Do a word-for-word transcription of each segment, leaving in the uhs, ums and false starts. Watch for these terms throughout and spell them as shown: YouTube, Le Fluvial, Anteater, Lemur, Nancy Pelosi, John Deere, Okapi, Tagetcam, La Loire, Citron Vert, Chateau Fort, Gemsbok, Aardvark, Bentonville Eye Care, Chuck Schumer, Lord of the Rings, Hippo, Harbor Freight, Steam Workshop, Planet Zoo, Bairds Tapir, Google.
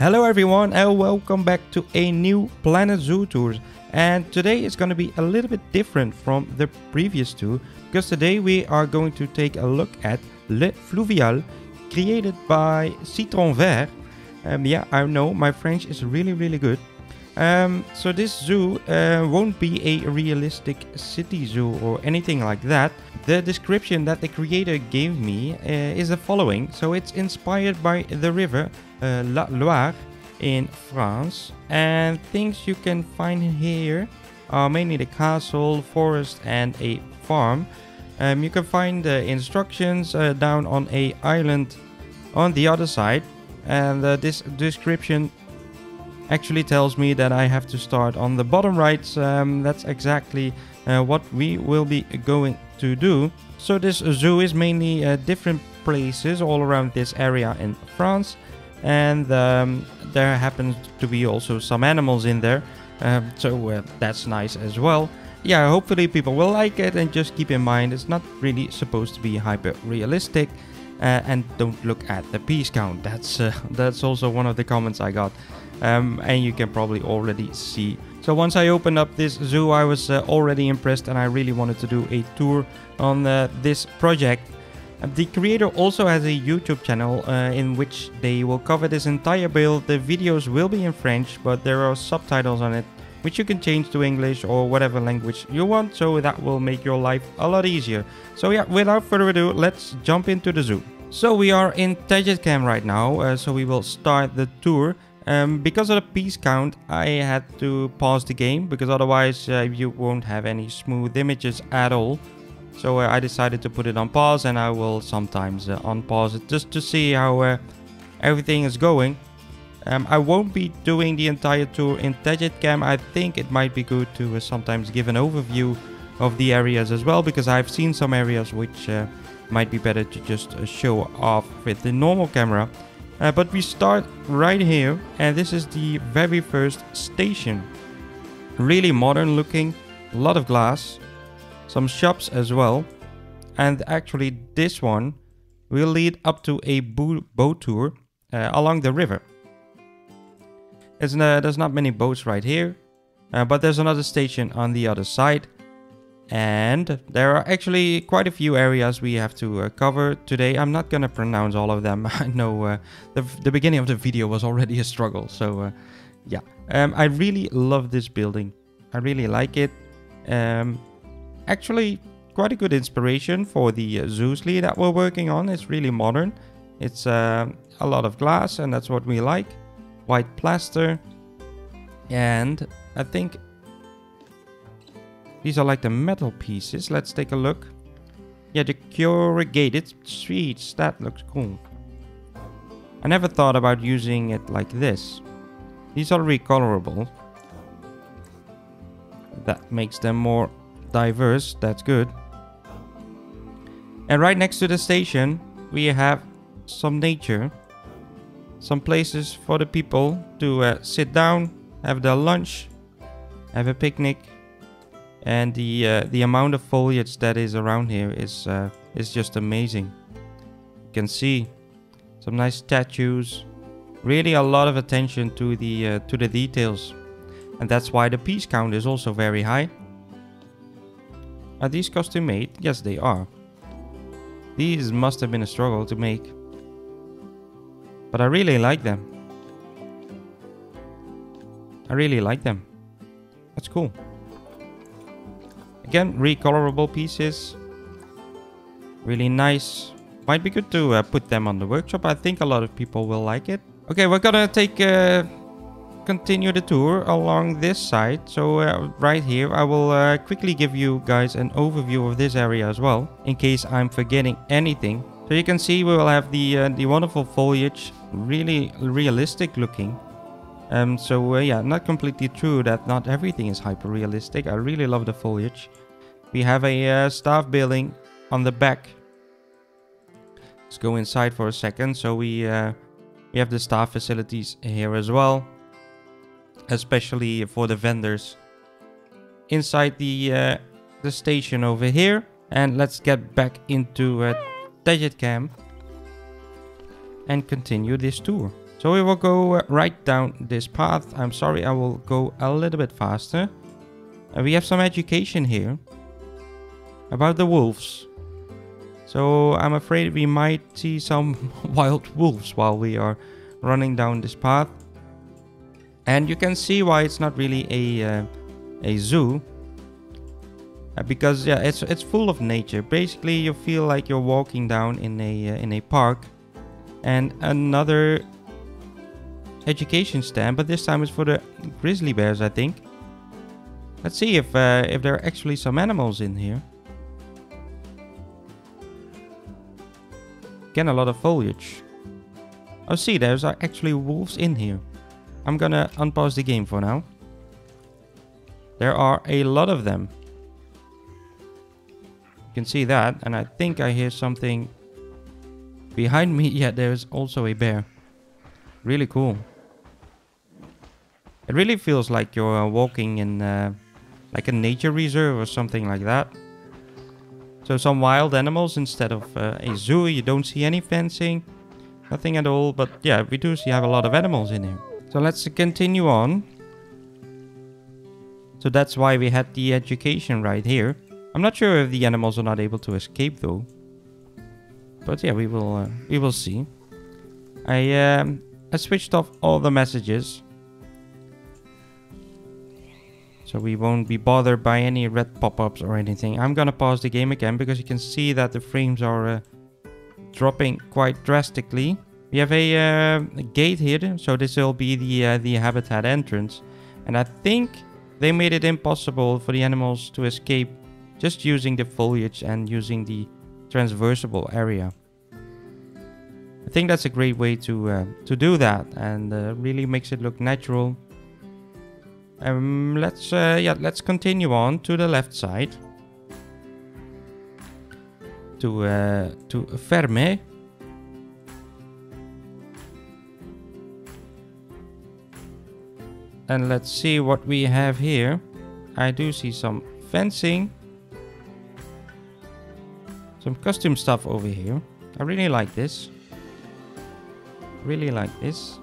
Hello everyone and welcome back to a new Planet Zoo tour, and today is going to be a little bit different from the previous two because today we are going to take a look at Le Fluvial, created by Citron Vert. Um, yeah, I know my French is really really good. Um, so this zoo uh, won't be a realistic city zoo or anything like that. The description that the creator gave me uh, is the following. So it's inspired by the river uh, La Loire in France, and things you can find here are mainly the castle, forest and a farm. Um, you can find the instructions uh, down on a island on the other side, and uh, this description actually tells me that I have to start on the bottom right. Um, that's exactly uh, what we will be going to do. So this zoo is mainly uh, different places all around this area in France, and um, there happens to be also some animals in there, uh, so uh, that's nice as well. Yeah, hopefully people will like it, and just keep in mind it's not really supposed to be hyper realistic. Uh, and don't look at the piece count. That's uh, that's also one of the comments I got, um, and you can probably already see. So once I opened up this zoo, I was uh, already impressed, and I really wanted to do a tour on uh, this project. Uh, the creator also has a YouTube channel uh, in which they will cover this entire build. The videos will be in French, but there are subtitles on it, which you can change to English or whatever language you want, so that will make your life a lot easier. So yeah, without further ado, let's jump into the zoo. So we are in Tagetcam right now, uh, so we will start the tour. Um, because of the piece count, I had to pause the game, because otherwise uh, you won't have any smooth images at all. So uh, I decided to put it on pause, and I will sometimes uh, unpause it just to see how uh, everything is going. Um, I won't be doing the entire tour in Tagetcam. I think it might be good to uh, sometimes give an overview of the areas as well, because I've seen some areas which uh, might be better to just uh, show off with the normal camera. Uh, but we start right here, and this is the very first station. Really modern looking, a lot of glass, some shops as well, and actually this one will lead up to a boat tour uh, along the river. Uh, there's not many boats right here, uh, but there's another station on the other side, and there are actually quite a few areas we have to uh, cover today. I'm not gonna pronounce all of them. I know uh, the, the beginning of the video was already a struggle, so uh, yeah. Um, I really love this building. I really like it. Um, actually, quite a good inspiration for the uh, Zoosli that we're working on. It's really modern. It's uh, a lot of glass, and that's what we like. White plaster, and I think these are like the metal pieces. Let's take a look. Yeah, the corrugated sheets, that looks cool. I never thought about using it like this. These are recolorable. That makes them more diverse, that's good. And right next to the station we have some nature. Some places for the people to uh, sit down, have their lunch, have a picnic, and the uh, the amount of foliage that is around here is uh, is just amazing. You can see some nice statues, really a lot of attention to the uh, to the details, and that's why the piece count is also very high. Are these custom made? Yes, they are. These must have been a struggle to make, but I really like them. I really like them. That's cool. Again, recolorable pieces. Really nice. Might be good to uh, put them on the workshop. I think a lot of people will like it. Okay, we're gonna take uh, continue the tour along this side. So uh, right here, I will uh, quickly give you guys an overview of this area as well, in case I'm forgetting anything. So you can see we will have the uh, the wonderful foliage, really realistic looking. Um, so uh, yeah, not completely true that not everything is hyper realistic. I really love the foliage. We have a uh, staff building on the back. Let's go inside for a second. So we uh, we have the staff facilities here as well, especially for the vendors inside the uh, the station over here. And let's get back into it. Uh, Tagetcam and continue this tour. So we will go uh, right down this path. I'm sorry, I will go a little bit faster. Uh, we have some education here about the wolves. So I'm afraid we might see some wild wolves while we are running down this path. And you can see why it's not really a uh, a zoo. Uh, because yeah, it's it's full of nature. Basically, you feel like you're walking down in a uh, in a park. And another education stand, but this time it's for the grizzly bears, I think. Let's see if uh, if there are actually some animals in here. Again, a lot of foliage. Oh, see, there's actually wolves in here. I'm gonna unpause the game for now. There are a lot of them. You can see that, and I think I hear something behind me. Yeah, there's also a bear. Really cool. It really feels like you're uh, walking in uh, like a nature reserve or something like that. So some wild animals instead of uh, a zoo. You don't see any fencing, nothing at all. But yeah, we do see have a lot of animals in here. So let's continue on. So that's why we had the education right here. I'm not sure if the animals are not able to escape though. But yeah, we will uh, we will see. I um, I switched off all the messages, so we won't be bothered by any red pop-ups or anything. I'm gonna pause the game again because you can see that the frames are uh, dropping quite drastically. We have a, uh, a gate here, so this will be the uh, the habitat entrance, and I think they made it impossible for the animals to escape just using the foliage and using the transversable area. I think that's a great way to uh, to do that, and uh, really makes it look natural. Um, let's uh, yeah, let's continue on to the left side to uh, to Ferme. And let's see what we have here. I do see some fencing, some custom stuff over here. I really like this. Really like this.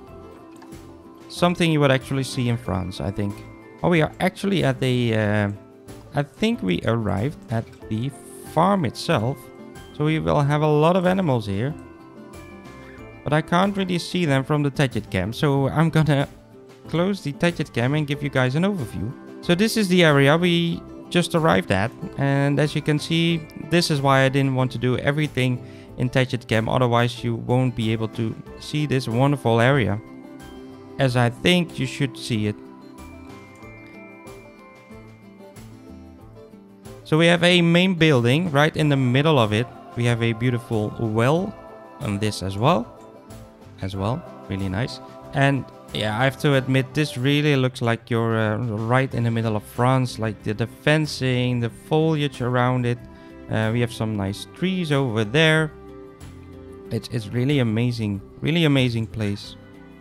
Something you would actually see in France, I think. Oh, we are actually at the... Uh, I think we arrived at the farm itself. So we will have a lot of animals here. But I can't really see them from the Tagetcam. So I'm gonna close the Tagetcam and give you guys an overview. So this is the area we just arrived at. And as you can see, this is why I didn't want to do everything in Tagetcam. Otherwise you won't be able to see this wonderful area as I think you should see it. So we have a main building. Right in the middle of it we have a beautiful well on this as well. As well, really nice. And yeah, I have to admit this really looks like you're uh, right in the middle of France. Like the, the fencing, the foliage around it. Uh, we have some nice trees over there. It's, it's really amazing. Really amazing place.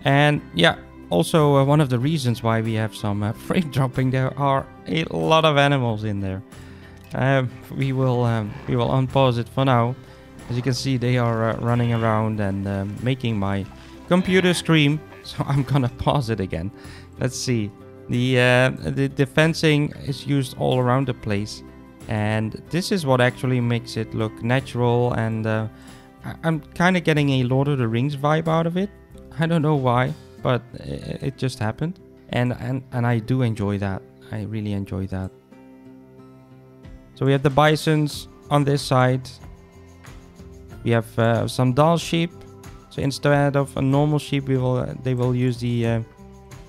And yeah, also uh, one of the reasons why we have some uh, frame dropping. There are a lot of animals in there. Uh, we will um, we will unpause it for now. As you can see, they are uh, running around and uh, making my computer scream. So I'm gonna pause it again. Let's see. The, uh, the, the fencing is used all around the place. And this is what actually makes it look natural. And uh, I'm kind of getting a Lord of the Rings vibe out of it. I don't know why, but it just happened. And, and, and I do enjoy that. I really enjoy that. So we have the bisons on this side. We have uh, some dall sheep. So instead of a normal sheep, we will uh, they will use the uh,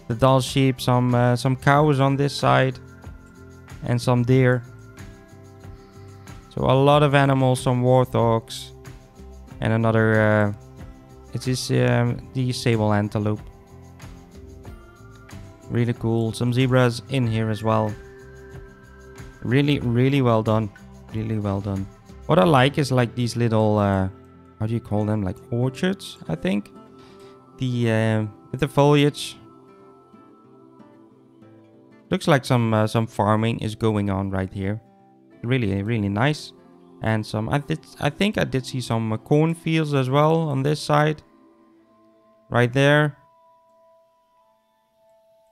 the dall sheep, some uh, some cows on this side, and some deer. So a lot of animals, some warthogs, and another. Uh, it is um, the sable antelope. Really cool. Some zebras in here as well. Really, really well done. Really well done. What I like is like these little. Uh, How do you call them? Like orchards, I think. The uh, with the foliage. Looks like some uh, some farming is going on right here. Really, really nice. And some I did I think I did see some uh, cornfields as well on this side. Right there.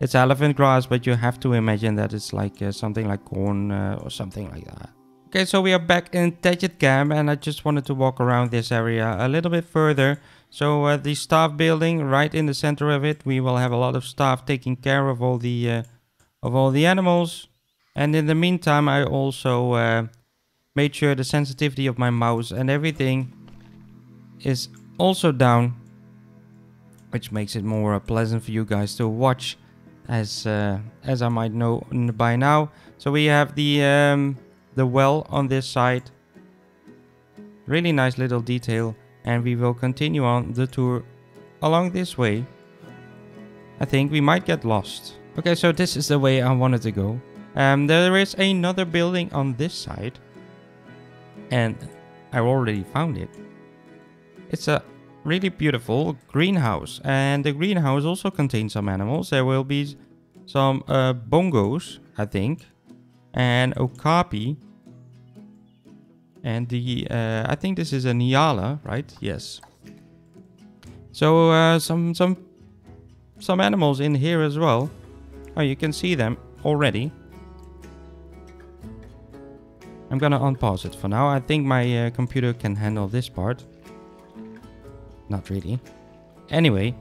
It's elephant grass, but you have to imagine that it's like uh, something like corn uh, or something like that. Okay, so we are back in Tagetcam, and I just wanted to walk around this area a little bit further. So uh, the staff building, right in the center of it, we will have a lot of staff taking care of all the uh, of all the animals. And in the meantime, I also uh, made sure the sensitivity of my mouse and everything is also down, which makes it more uh, pleasant for you guys to watch, as uh, as I might know by now. So we have the um, the well on this side, really nice little detail, and we will continue on the tour along this way. I think we might get lost. Okay, so this is the way I wanted to go. Um, there is another building on this side, and I already found it. It's a really beautiful greenhouse, and the greenhouse also contains some animals. There will be some uh, bongos, I think, and okapi. And the, uh, I think this is a Niala, right? Yes. So uh, some some some animals in here as well. Oh, you can see them already. I'm gonna unpause it for now. I think my uh, computer can handle this part. Not really. Anyway,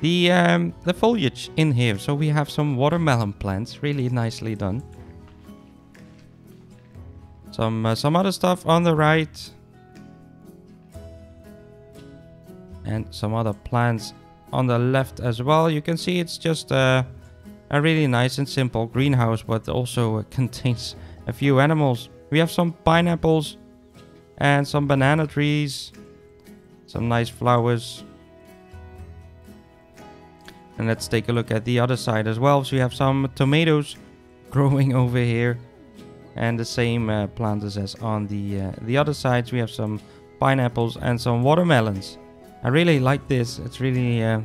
the um, the foliage in here. So we have some watermelon plants, really nicely done. Some, uh, some other stuff on the right. And some other plants on the left as well. You can see it's just uh, a really nice and simple greenhouse, but also uh, contains a few animals. We have some pineapples and some banana trees. Some nice flowers. And let's take a look at the other side as well. So we have some tomatoes growing over here. And the same uh, plants as on the uh, the other sides. We have some pineapples and some watermelons. I really like this. It's really uh,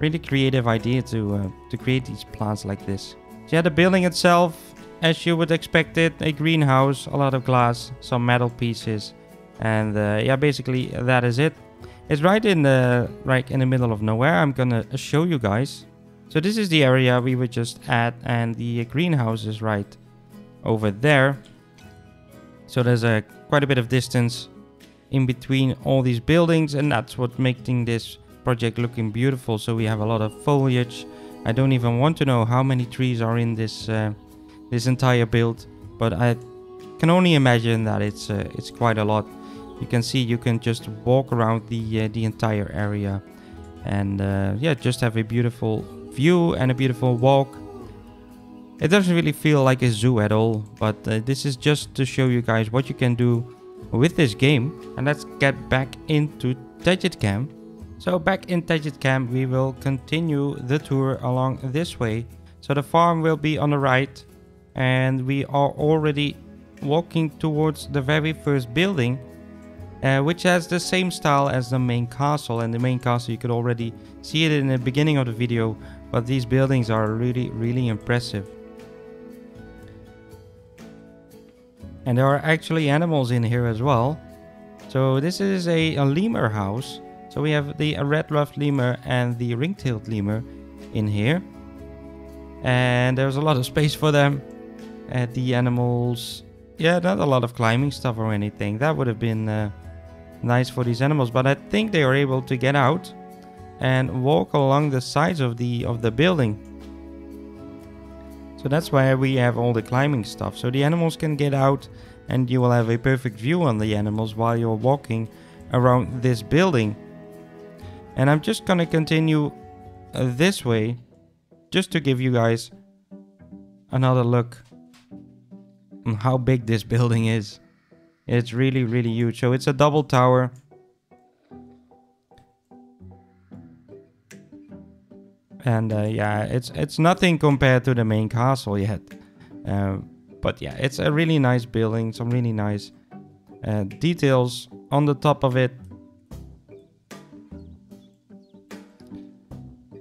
really creative idea to uh, to create these plants like this. So yeah, the building itself, as you would expect it, a greenhouse, a lot of glass, some metal pieces, and uh, yeah, basically that is it. It's right in the right in the middle of nowhere. I'm gonna show you guys. So this is the area we were just at, and the greenhouse is right over there. So there's a quite a bit of distance in between all these buildings, and that's what making this project looking beautiful. So we have a lot of foliage. I don't even want to know how many trees are in this uh, this entire build, but I can only imagine that it's uh, it's quite a lot. You can see you can just walk around the uh, the entire area, and uh, yeah, just have a beautiful view and a beautiful walk. It doesn't really feel like a zoo at all, but uh, this is just to show you guys what you can do with this game. And let's get back into Tagetcam. So back in Tagetcam, we will continue the tour along this way. So the farm will be on the right, and we are already walking towards the very first building, uh, which has the same style as the main castle. And the main castle, you could already see it in the beginning of the video, but these buildings are really, really impressive. And there are actually animals in here as well. So this is a, a lemur house. So we have the red-ruffed lemur and the ring-tailed lemur in here. And there's a lot of space for them. And the animals... Yeah, not a lot of climbing stuff or anything. That would have been uh, nice for these animals. But I think they are able to get out and walk along the sides of the, of the building. So that's why we have all the climbing stuff. So the animals can get out, and you will have a perfect view on the animals while you're walking around this building. And I'm just gonna continue this way just to give you guys another look on how big this building is. It's really, really huge. So it's a double tower. And uh, yeah, it's it's nothing compared to the main castle yet, uh, but yeah, it's a really nice building. Some really nice uh, details on the top of it.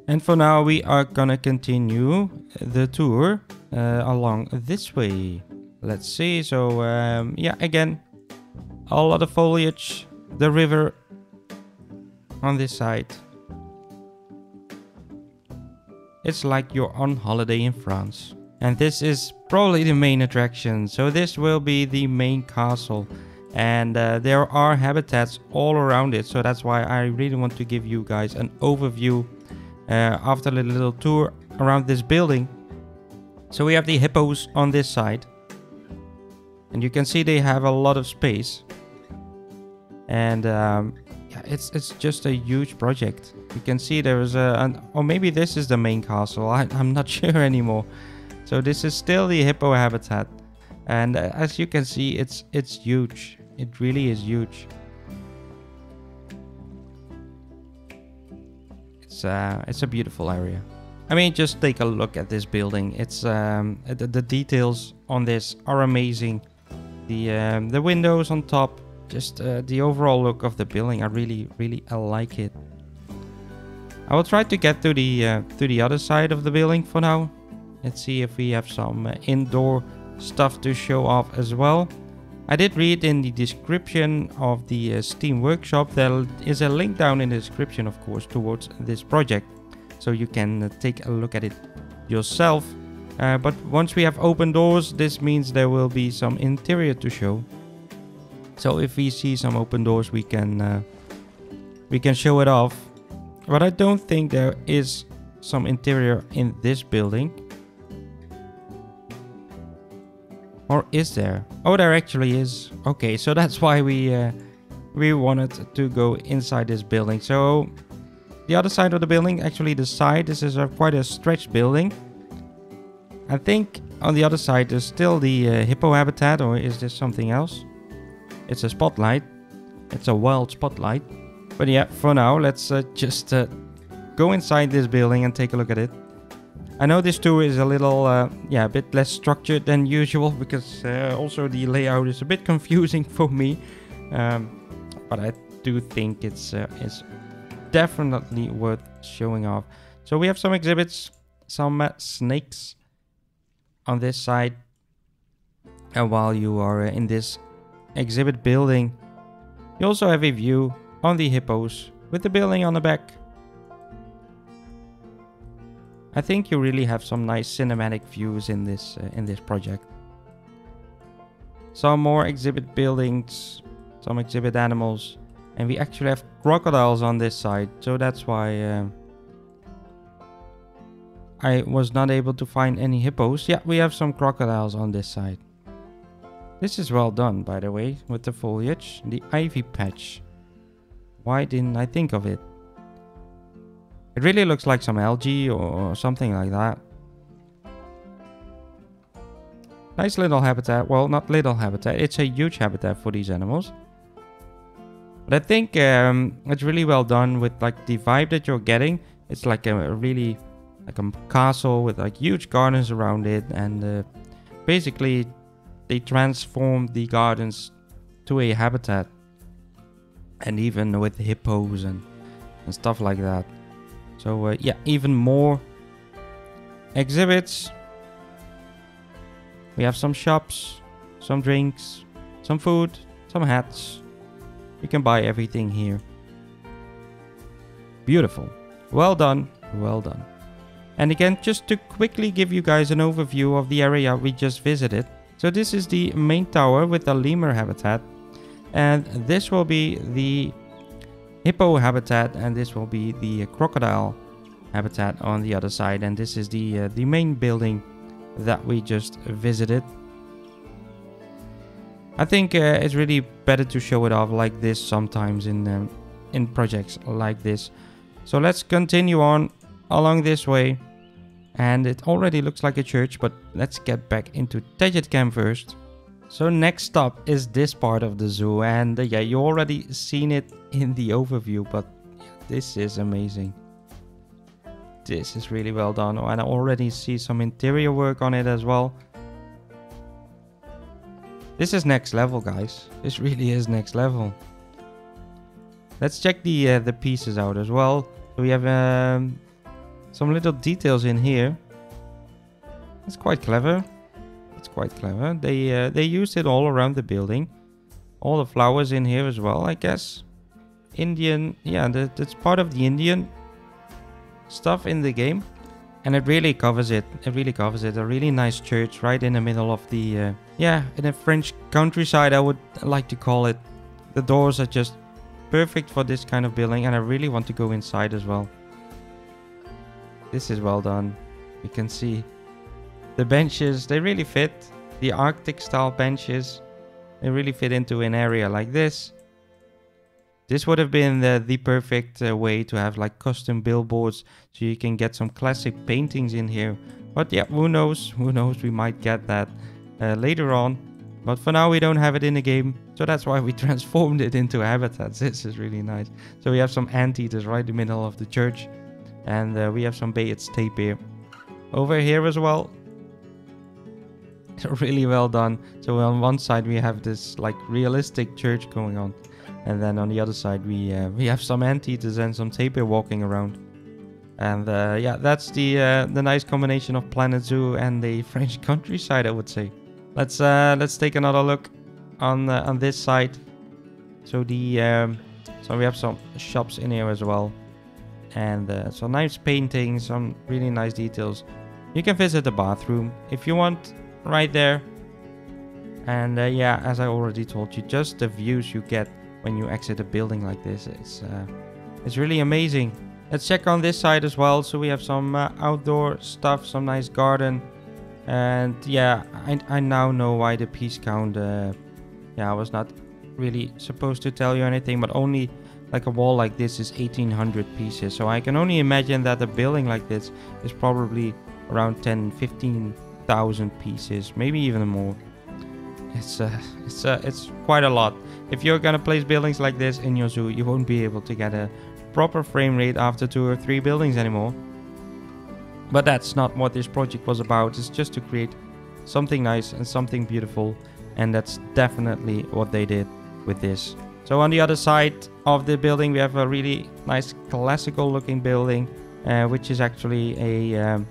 And for now, we are gonna continue the tour uh, along this way. Let's see. So um, yeah, again, a lot of foliage, the river on this side. It's like you're on holiday in France. And this is probably the main attraction, so this will be the main castle. And uh, there are habitats all around it, so that's why I really want to give you guys an overview uh, after a little tour around this building. So we have the hippos on this side, and you can see they have a lot of space. And um, yeah, it's it's just a huge project. You can see there is a, an, or maybe this is the main castle. I, I'm not sure anymore. So this is still the hippo habitat. And as you can see, it's it's huge. It really is huge. It's uh, it's a beautiful area. I mean, just take a look at this building. It's um, the, the details on this are amazing. The um, the windows on top, just uh, the overall look of the building. I really really I like it. I will try to get to the uh, to the other side of the building for now. Let's see if we have some uh, indoor stuff to show off as well. I did read in the description of the uh, Steam Workshop, there is a link down in the description, of course, towards this project, so you can uh, take a look at it yourself. Uh, but once we have open doors, this means there will be some interior to show. So if we see some open doors, we can uh, we can show it off. But I don't think there is some interior in this building. Or is there? Oh, there actually is. Okay, so that's why we uh, we wanted to go inside this building. So the other side of the building, actually the side, this is a, quite a stretched building. I think on the other side there's still the uh, hippo habitat, or is this something else? It's a spotlight. It's a wild spotlight. But yeah, for now, let's uh, just uh, go inside this building and take a look at it. I know this tour is a little, uh, yeah, a bit less structured than usual, because uh, also the layout is a bit confusing for me. Um, but I do think it's, uh, it's definitely worth showing off. So we have some exhibits, some uh, snakes on this side. And while you are uh, in this exhibit building, you also have a view on the hippos with the building on the back. I think you really have some nice cinematic views in this uh, in this project. Some more exhibit buildings, some exhibit animals, and we actually have crocodiles on this side, so that's why uh, I was not able to find any hippos. Yeah, we have some crocodiles on this side. This is well done, by the way, with the foliage, the ivy patch. Why didn't I think of it? It really looks like some algae or something like that. Nice little habitat. Well, not little habitat. It's a huge habitat for these animals. But I think um, it's really well done with like the vibe that you're getting. It's like a, a really like a castle with like huge gardens around it, and uh, basically they transformed the gardens to a habitat, and even with hippos and and stuff like that. So uh, yeah, even more exhibits. We have some shops, some drinks, some food, some hats. You can buy everything here. Beautiful. Well done, well done. And again, just to quickly give you guys an overview of the area we just visited. So this is the main tower with the lemur habitat. And this will be the hippo habitat, and this will be the uh, crocodile habitat on the other side. And this is the uh, the main building that we just visited. I think uh, it's really better to show it off like this sometimes in um, in projects like this. So let's continue on along this way, and it already looks like a church, but let's get back into Tagetcam first. So next stop is this part of the zoo, and uh, yeah, you already seen it in the overview, but yeah, this is amazing. This is really well done, and I already see some interior work on it as well. This is next level, guys. This really is next level. Let's check the uh, the pieces out as well. So we have um, some little details in here. It's quite clever. It's quite clever. They uh, they used it all around the building. All the flowers in here as well, I guess. Indian, yeah, that, that's part of the Indian stuff in the game. And it really covers it. It really covers it. A really nice church right in the middle of the... Uh, yeah, in the French countryside, I would like to call it. The doors are just perfect for this kind of building. And I really want to go inside as well. This is well done. You can see the benches. They really fit. The Arctic style benches. They really fit into an area like this. This would have been the, the perfect uh, way to have like custom billboards, so you can get some classic paintings in here. But yeah, who knows? Who knows? We might get that uh, later on. But for now, we don't have it in the game. So that's why we transformed it into habitats. This is really nice. So we have some anteaters right in the middle of the church. And uh, we have some Bairds Tapir over here as well. Really well done. So on one side, we have this like realistic church going on. And then on the other side, we uh, we have some anteaters and some tapir walking around. And uh, yeah, that's the uh, the nice combination of Planet Zoo and the French countryside, I would say. Let's uh, let's take another look on uh, on this side. So the um, so we have some shops in here as well, and uh, some nice paintings, some really nice details. You can visit the bathroom if you want, right there. And uh, yeah, as I already told you, just the views you get when you exit a building like this, it's uh, it's really amazing. Let's check on this side as well. So we have some uh, outdoor stuff, some nice garden, and yeah, I, I now know why the piece count. Uh, yeah, I was not really supposed to tell you anything, but only like a wall like this is eighteen hundred pieces. So I can only imagine that a building like this is probably around ten, fifteen thousand pieces, maybe even more. It's uh, it's uh, it's quite a lot. If you're gonna place buildings like this in your zoo, you won't be able to get a proper frame rate after two or three buildings anymore. But that's not what this project was about. It's just to create something nice and something beautiful, and that's definitely what they did with this. So on the other side of the building, we have a really nice classical looking building, uh, which is actually a um,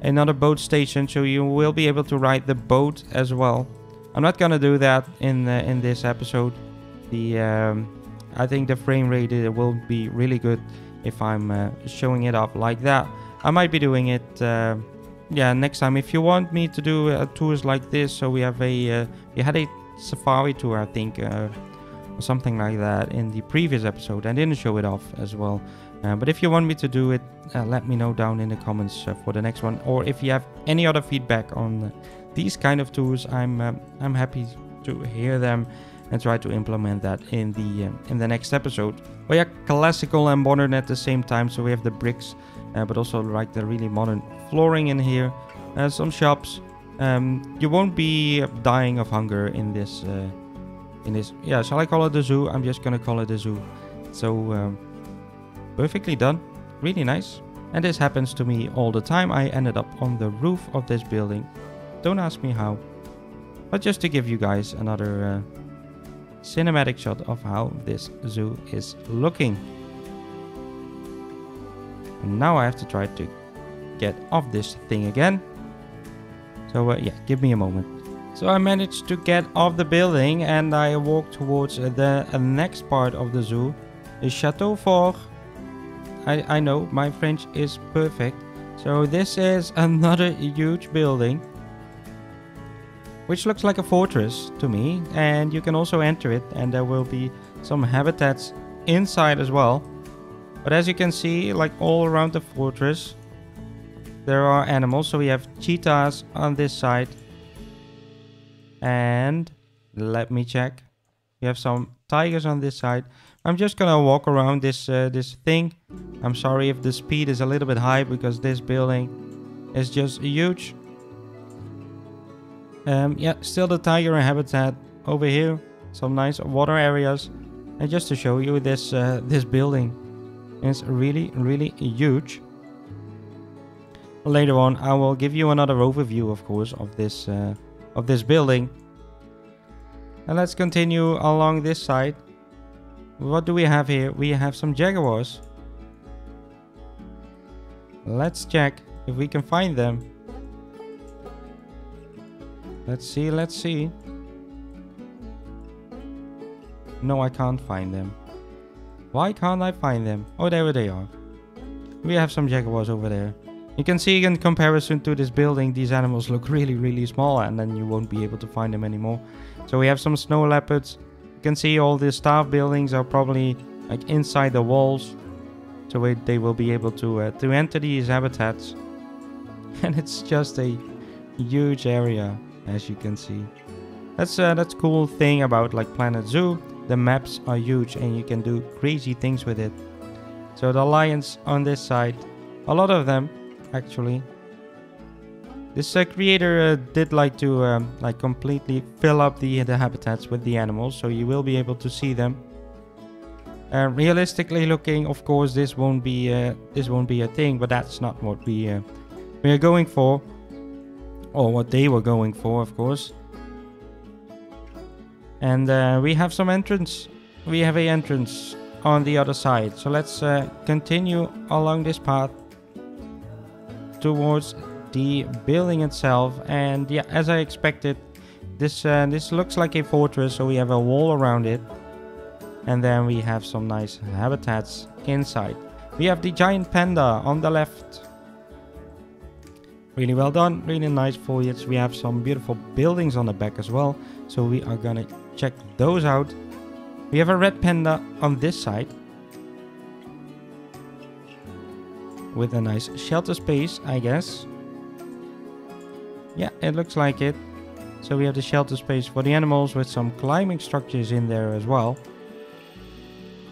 another boat station. So you will be able to ride the boat as well. I'm not gonna do that in uh, in this episode. The um, I think the frame rate will be really good if I'm uh, showing it up like that. I might be doing it, uh, yeah, next time. If you want me to do uh, tours like this, so we have a uh, we had a safari tour, I think, uh, or something like that in the previous episode. I didn't show it off as well. Uh, but if you want me to do it, uh, let me know down in the comments uh, for the next one, or if you have any other feedback on. Uh, These kind of tools, I'm um, I'm happy to hear them and try to implement that in the um, in the next episode. Well, yeah, classical and modern at the same time. So we have the bricks, uh, but also like the really modern flooring in here. Uh, some shops. Um, you won't be dying of hunger in this. Uh, in this, yeah. Shall I call it the zoo? I'm just gonna call it the zoo. So um, perfectly done. Really nice. And this happens to me all the time. I ended up on the roof of this building. Don't ask me how, but just to give you guys another uh, cinematic shot of how this zoo is looking. And now I have to try to get off this thing again. So uh, yeah, give me a moment. So I managed to get off the building and I walked towards the uh, next part of the zoo, the Chateau Fort. I, I know my French is perfect. So this is another huge building, which looks like a fortress to me, and you can also enter it, and there will be some habitats inside as well. But as you can see, like all around the fortress, there are animals. So we have cheetahs on this side, and let me check. We have some tigers on this side. I'm just gonna walk around this uh, this thing. I'm sorry if the speed is a little bit high because this building is just huge. Um, yeah, still the tiger habitat over here. Some nice water areas. And just to show you, this uh, this building is really, really huge. Later on, I will give you another overview, of course, of this uh, of this building. And let's continue along this side. What do we have here? We have some jaguars. Let's check if we can find them. Let's see, let's see. No, I can't find them. Why can't I find them? Oh, there they are. We have some jaguars over there. You can see in comparison to this building, these animals look really, really small, and then you won't be able to find them anymore. So we have some snow leopards. You can see all the staff buildings are probably like inside the walls, so it, they will be able to uh, to enter these habitats. And it's just a huge area, as you can see. That's uh, that's cool thing about like Planet Zoo. The maps are huge and you can do crazy things with it. So the lions on this side, a lot of them actually. This uh, creator uh, did like to um, like completely fill up the the habitats with the animals, so you will be able to see them. Uh, realistically looking, of course, this won't be uh, this won't be a thing, but that's not what we uh, we are going for, or what they were going for, of course. And uh, we have some entrance. We have a entrance on the other side. So let's uh, continue along this path towards the building itself. And yeah, as I expected, this uh, this looks like a fortress. So we have a wall around it, and then we have some nice habitats inside. We have the giant panda on the left. Really well done, really nice foliage. We have some beautiful buildings on the back as well, so we are gonna check those out. We have a red panda on this side with a nice shelter space, I guess. Yeah, it looks like it. So we have the shelter space for the animals with some climbing structures in there as well.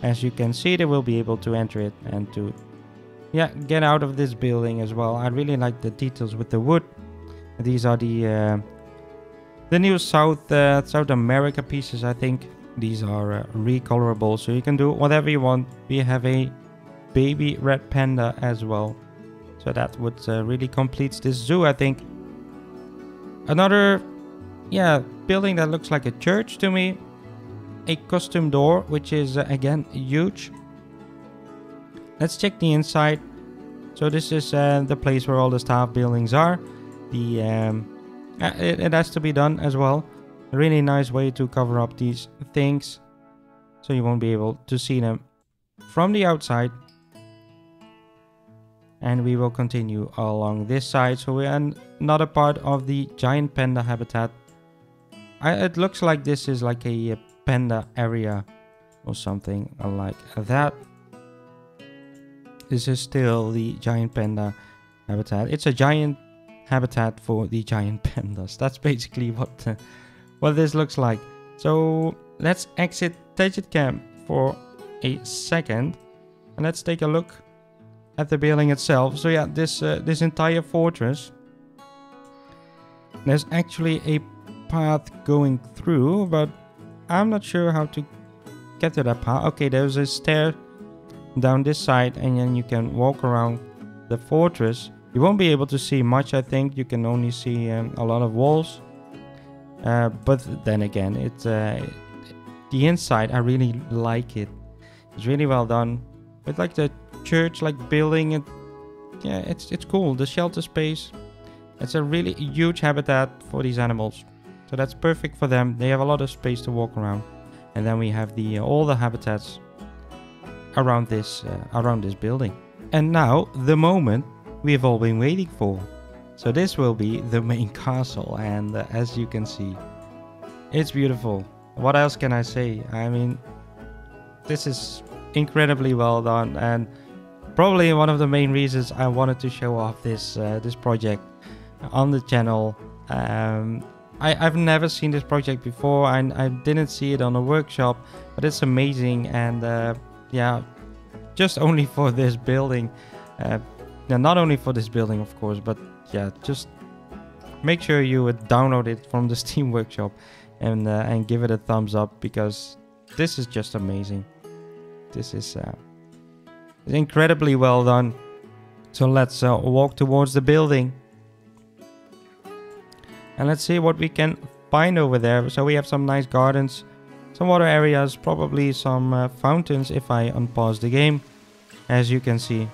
As you can see, they will be able to enter it and to yeah, get out of this building as well. I really like the details with the wood. These are the uh, the new South uh, South America pieces, I think. These are uh, recolorable, so you can do whatever you want. We have a baby red panda as well, so that would uh, really completes this zoo, I think. Another, yeah, building that looks like a church to me. A custom door, which is uh, again huge. Let's check the inside. So this is uh, the place where all the staff buildings are. The um, it, it has to be done as well. A really nice way to cover up these things, so you won't be able to see them from the outside. And we will continue along this side. So we're in another part of the giant panda habitat. I, it looks like this is like a panda area or something like that. This is still the giant panda habitat. It's a giant habitat for the giant pandas. That's basically what uh, what this looks like. So let's exit Tagetcam for a second and let's take a look at the building itself. So yeah, this uh, this entire fortress. There's actually a path going through, but I'm not sure how to get to that path. Okay, there's a stair down this side and then you can walk around the fortress. You won't be able to see much, I think. You can only see um, a lot of walls, uh, but then again, it's uh, the inside, I really like it. It's really well done with like the church like building. It yeah, it's it's cool. The shelter space, it's a really huge habitat for these animals, so that's perfect for them. They have a lot of space to walk around. And then we have the uh, all the habitats around this uh, around this building. And now the moment we have all been waiting for. So this will be the main castle, and uh, as you can see, it's beautiful. What else can I say? I mean, this is incredibly well done, and probably one of the main reasons I wanted to show off this uh, this project on the channel. um, I, I've never seen this project before, and I didn't see it on a workshop, but it's amazing. And uh, yeah, just only for this building. Uh, yeah, not only for this building, of course, but yeah, just make sure you would download it from the Steam Workshop and uh, and give it a thumbs up, because this is just amazing. This is uh, incredibly well done. So let's uh, walk towards the building and let's see what we can find over there. So we have some nice gardens, some water areas, probably some uh, fountains if I unpause the game, as you can see.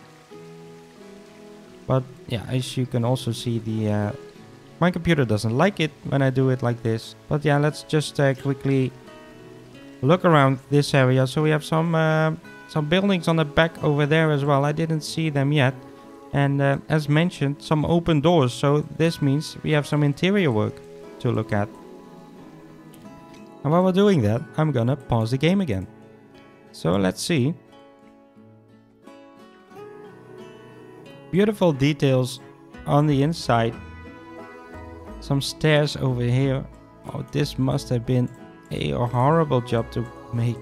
But yeah, as you can also see, the uh, my computer doesn't like it when I do it like this. But yeah, let's just uh, quickly look around this area. So we have some uh, some buildings on the back over there as well. I didn't see them yet, And uh, as mentioned, some open doors, so this means we have some interior work to look at. And while we're doing that, I'm gonna pause the game again. So let's see. Beautiful details on the inside. Some stairs over here. Oh, this must have been a horrible job to make,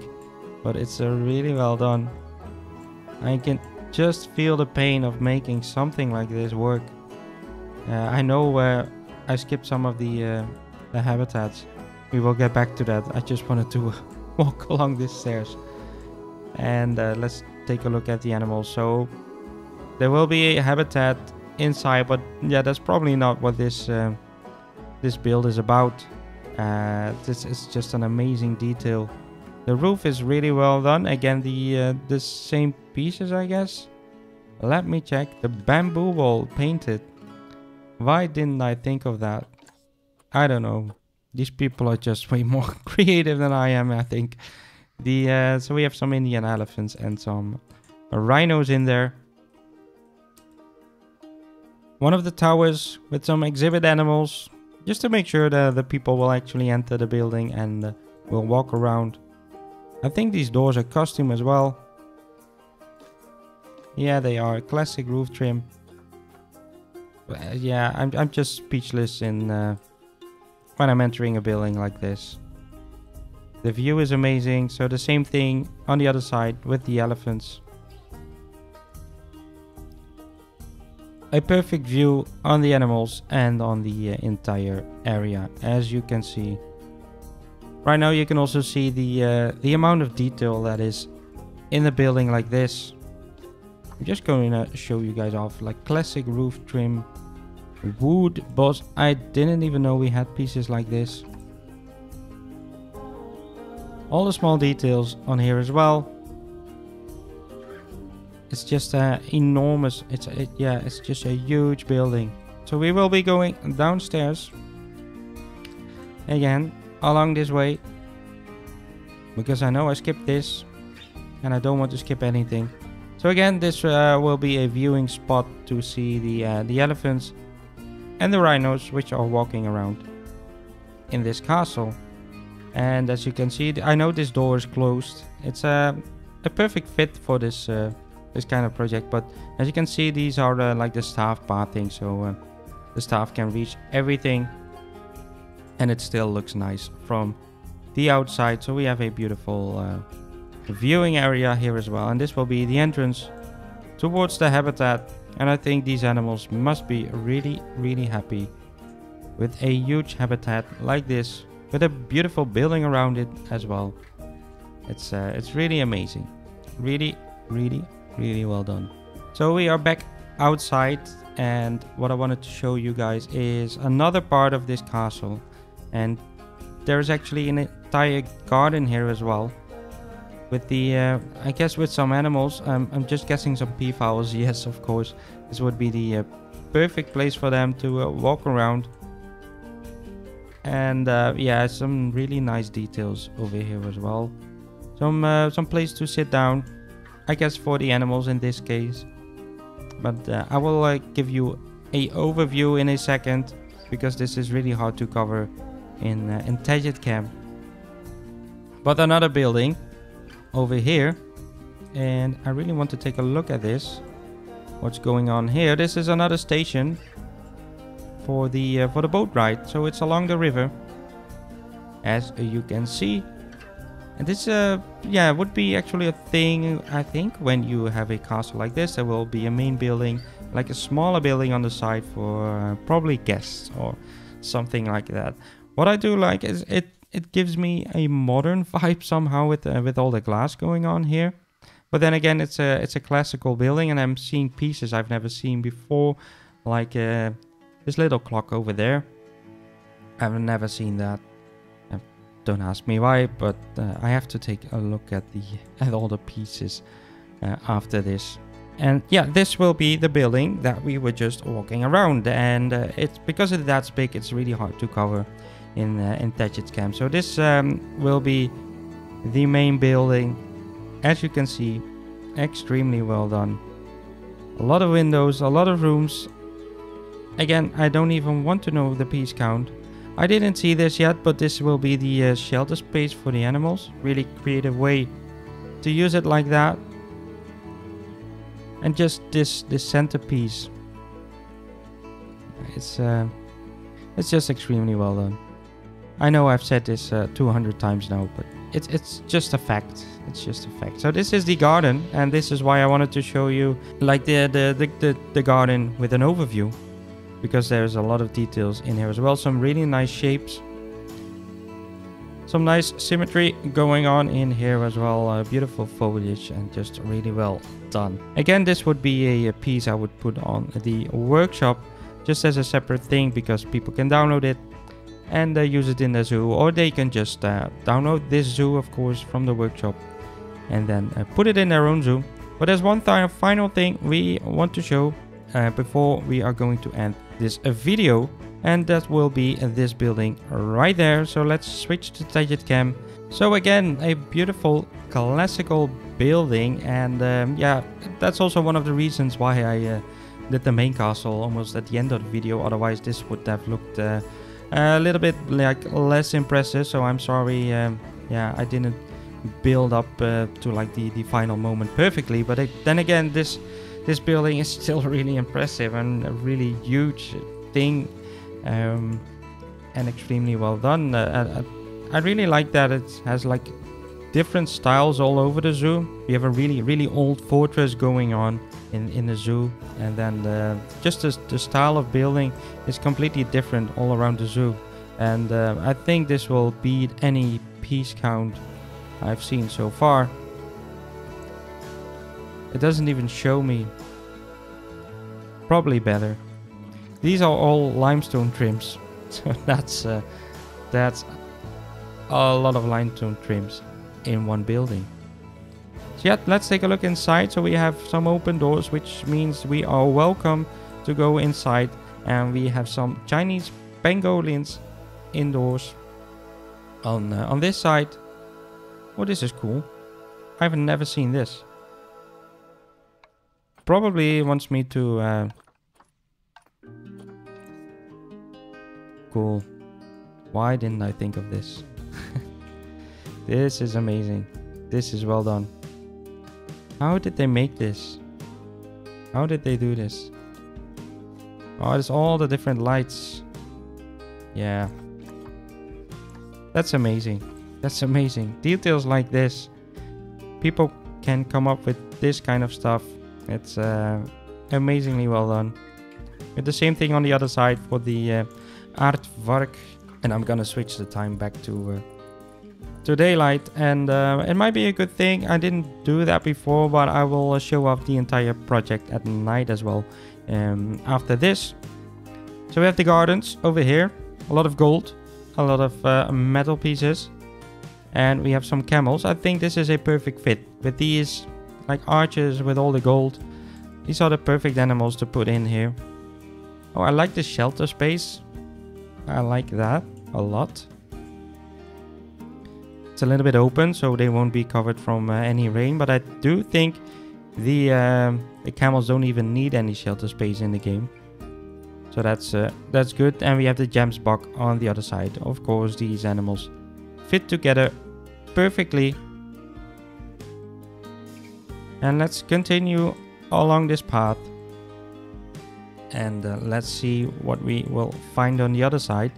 but it's a really well done. I can just feel the pain of making something like this work. Uh, I know uh, I skipped some of the, uh, the habitats. We will get back to that. I just wanted to walk along these stairs. And uh, let's take a look at the animals. So there will be a habitat inside, but yeah, that's probably not what this uh, this build is about. Uh, this is just an amazing detail. The roof is really well done. Again, the uh, the same pieces, I guess. Let me check. The bamboo wall painted. Why didn't I think of that? I don't know. These people are just way more creative than I am, I think. The uh, so we have some Indian elephants and some rhinos in there. One of the towers with some exhibit animals, just to make sure that the people will actually enter the building and uh, will walk around. I think these doors are custom as well. Yeah, they are. Classic roof trim. Uh, yeah, I'm, I'm just speechless in uh, when I'm entering a building like this. The view is amazing. So the same thing on the other side with the elephants. A perfect view on the animals and on the uh, entire area, as you can see. Right now you can also see the uh, the amount of detail that is in the building like this. I'm just going to show you guys off, like classic roof trim, wood boss. I didn't even know we had pieces like this. All the small details on here as well. It's just uh, enormous. It's it, yeah, it's just a huge building. So we will be going downstairs again. Along this way, because I know I skipped this and I don't want to skip anything. So again, this uh, will be a viewing spot to see the uh, the elephants and the rhinos, which are walking around in this castle. And as you can see, I know this door is closed. It's a uh, a perfect fit for this uh, this kind of project. But as you can see, these are uh, like the staff pathing, so uh, the staff can reach everything. And it still looks nice from the outside. So we have a beautiful uh, viewing area here as well. And this will be the entrance towards the habitat. And I think these animals must be really, really happy with a huge habitat like this, with a beautiful building around it as well. It's, uh, it's really amazing. Really, really, really well done. So we are back outside. And what I wanted to show you guys is another part of this castle. And there's actually an entire garden here as well, with the uh, I guess with some animals. um, I'm just guessing some peafowls. Yes, of course, this would be the uh, perfect place for them to uh, walk around. And uh, yeah, some really nice details over here as well. Some uh, some place to sit down, I guess, for the animals in this case. But uh, I will uh, give you a overview in a second, because this is really hard to cover in uh, in Tagetcam. But another building over here, and I really want to take a look at this. What's going on here? This is another station for the uh, for the boat ride. So it's along the river, as you can see. And this uh yeah would be actually a thing, I think, when you have a castle like this. There will be a main building, like a smaller building on the side for uh, probably guests or something like that. What I do like is it it gives me a modern vibe somehow, with uh, with all the glass going on here. But then again, it's a it's a classical building, and I'm seeing pieces I've never seen before, like uh, this little clock over there. I've never seen that. Uh, don't ask me why, but uh, I have to take a look at the at all the pieces uh, after this. And yeah, this will be the building that we were just walking around. And uh, it's because it's that big, it's really hard to cover in uh, in Tagetcam. So this um, will be the main building. As you can see, extremely well done. A lot of windows, a lot of rooms. Again, I don't even want to know the piece count. I didn't see this yet, but this will be the uh, shelter space for the animals. Really creative way to use it like that. And just this this centerpiece. It's uh, it's just extremely well done. I know I've said this uh, two hundred times now, but it's it's just a fact. It's just a fact. So this is the garden, and this is why I wanted to show you like the the the, the, the garden with an overview, because there's a lot of details in here as well. Some really nice shapes. Some nice symmetry going on in here as well. Uh, beautiful foliage and just really well done. Again, this would be a, a piece I would put on the workshop just as a separate thing, because people can download it and uh, use it in the zoo, or they can just uh, download this zoo, of course, from the workshop and then uh, put it in their own zoo. But there's one th- final thing we want to show uh, before we are going to end this uh, video. And that will be this building right there. So let's switch to Tagetcam. So again, a beautiful classical building. And um, yeah, that's also one of the reasons why I uh, did the main castle almost at the end of the video. Otherwise, this would have looked uh, a little bit like less impressive. So I'm sorry. Um, yeah, I didn't build up uh, to like the, the final moment perfectly. But it, then again, this, this building is still really impressive and a really huge thing. Um, and extremely well done. Uh, I, I really like that it has like different styles all over the zoo. We have a really really old fortress going on in, in the zoo, and then the, just the, the style of building is completely different all around the zoo. And uh, I think this will beat any piece count I've seen so far. It doesn't even show me. Probably better. These are all limestone trims, so that's uh, that's a lot of limestone trims in one building. So yeah, let's take a look inside. So we have some open doors, which means we are welcome to go inside, and we have some Chinese pangolins indoors on uh, on this side. Oh, this is cool. I've never seen this. Probably wants me to. Uh, Cool. Why didn't I think of this? This is amazing. This is well done. How did they make this? How did they do this? Oh, there's all the different lights. Yeah. That's amazing. That's amazing. Details like this. People can come up with this kind of stuff. It's uh, amazingly well done. With the same thing on the other side for the... Uh, Aardvark, and I'm gonna switch the time back to uh, to daylight, and uh, it might be a good thing. I didn't do that before, but I will show off the entire project at night as well um, after this. So we have the gardens over here, a lot of gold, a lot of uh, metal pieces, and we have some camels. I think this is a perfect fit with these like arches with all the gold. These are the perfect animals to put in here. Oh, I like the shelter space. I like that a lot. It's a little bit open, so they won't be covered from uh, any rain, but I do think the um, the camels don't even need any shelter space in the game, so that's uh, that's good. And we have the Gemsbok on the other side. Of course, these animals fit together perfectly, and let's continue along this path. And uh, let's see what we will find on the other side.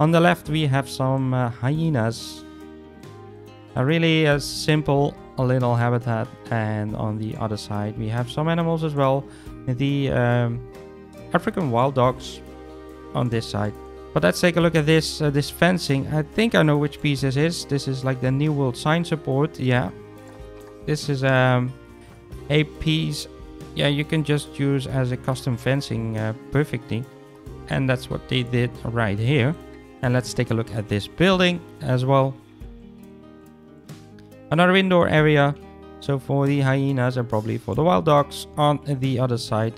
On the left we have some uh, hyenas. A really uh, simple little habitat. And on the other side we have some animals as well. The um, African wild dogs on this side. But let's take a look at this uh, this fencing. I think I know which piece this is. This is like the New World sign support. Yeah. This is um, a piece... Yeah, you can just use as a custom fencing uh, perfectly. And that's what they did right here. And let's take a look at this building as well. Another indoor area. So for the hyenas and probably for the wild dogs on the other side.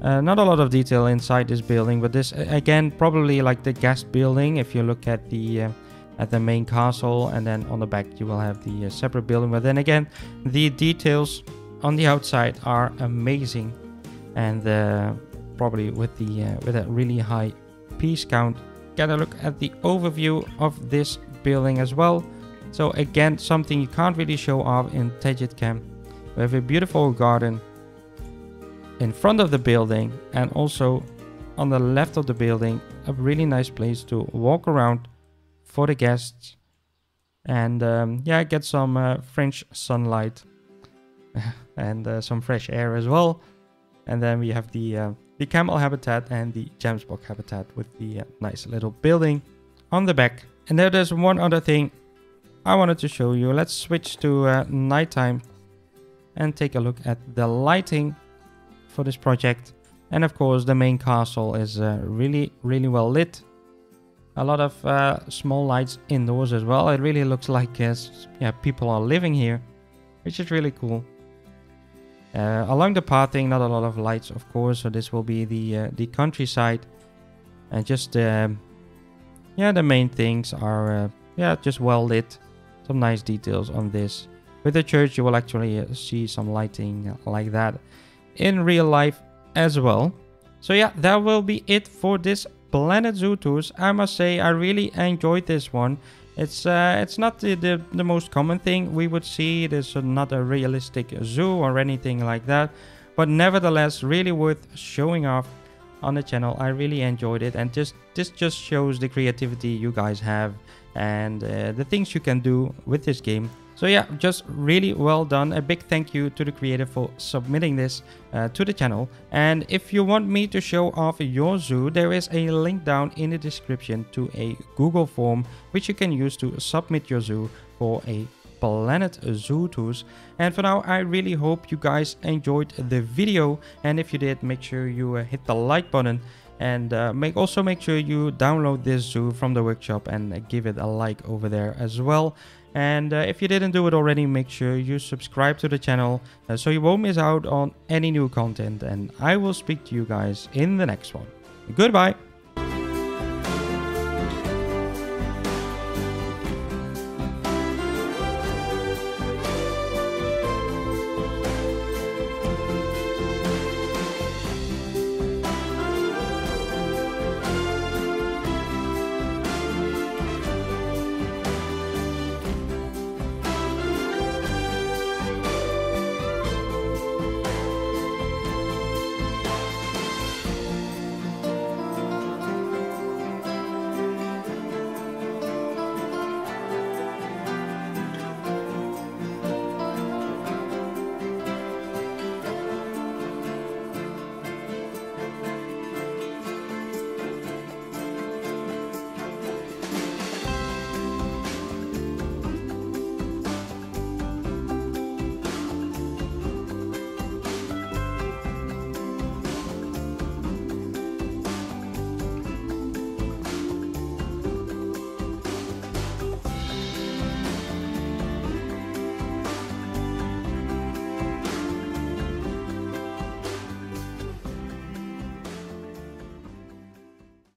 Uh, not a lot of detail inside this building, but this again probably like the guest building. If you look at the uh, at the main castle, and then on the back you will have the uh, separate building. But then again, the details on the outside are amazing. and uh, probably with the uh, with a really high piece count. Get a look at the overview of this building as well. So again, something you can't really show off in Tagetcam. We have a beautiful garden in front of the building, and also on the left of the building, a really nice place to walk around for the guests. And um, yeah, get some uh, French sunlight and uh, some fresh air as well. And then we have the uh, the camel habitat and the Gemsbok habitat with the uh, nice little building on the back. And there, there's one other thing I wanted to show you. Let's switch to uh, nighttime and take a look at the lighting for this project. And of course, the main castle is uh, really, really well lit. A lot of uh, small lights indoors as well. It really looks like uh, yeah, people are living here, which is really cool. Uh, along the pathing, not a lot of lights, of course. So this will be the uh, the countryside, and just uh, yeah, the main things are uh, yeah, just well lit. Some nice details on this. With the church, you will actually uh, see some lighting like that in real life as well. So yeah, that will be it for this Planet Zoo tours. I must say, I really enjoyed this one. It's uh, it's not the, the, the most common thing we would see. It is not a realistic zoo or anything like that, but nevertheless really worth showing off on the channel. I really enjoyed it, and just this just shows the creativity you guys have and uh, the things you can do with this game. So yeah, just really well done. A big thank you to the creator for submitting this uh, to the channel. And if you want me to show off your zoo, there is a link down in the description to a Google form which you can use to submit your zoo for a Planet Zoo tours. And for now, I really hope you guys enjoyed the video, and if you did, make sure you uh, hit the like button. And uh, make also make sure you download this zoo from the workshop and give it a like over there as well. And uh, if you didn't do it already, make sure you subscribe to the channel uh, so you won't miss out on any new content. And I will speak to you guys in the next one. Goodbye.